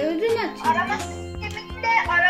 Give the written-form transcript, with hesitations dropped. Öldün mü? Araba